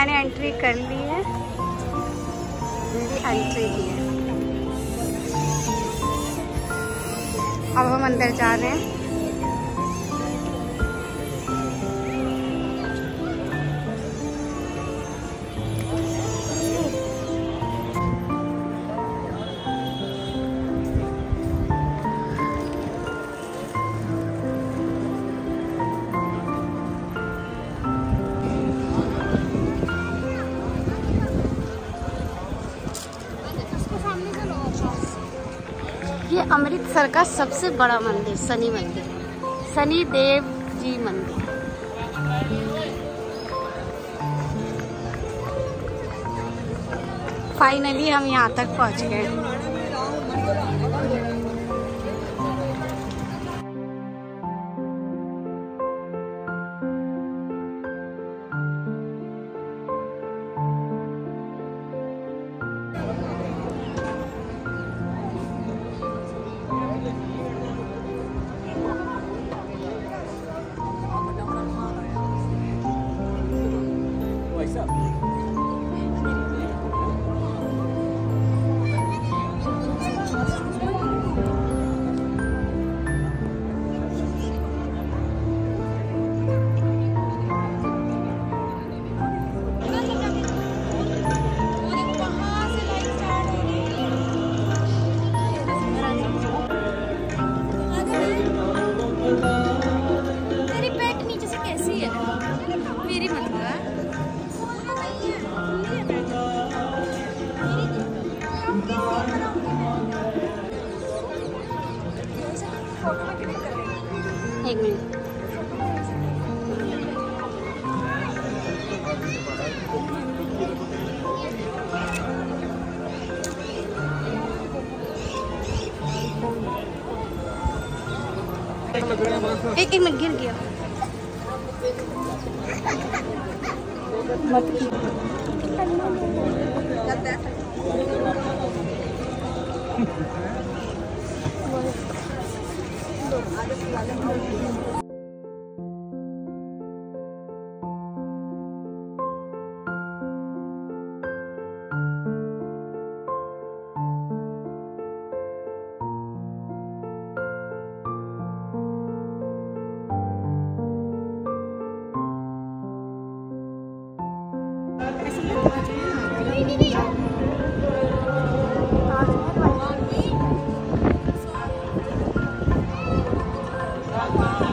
मैंने एंट्री कर ली है, मेरी एंट्री की है। अब हम अंदर जा रहे हैं। ये अमृतसर का सबसे बड़ा मंदिर शनि मंदिर है, शनि देव जी मंदिर। फाइनली हम यहाँ तक पहुँच गए। एक मिनट गिर गया मत। Wow.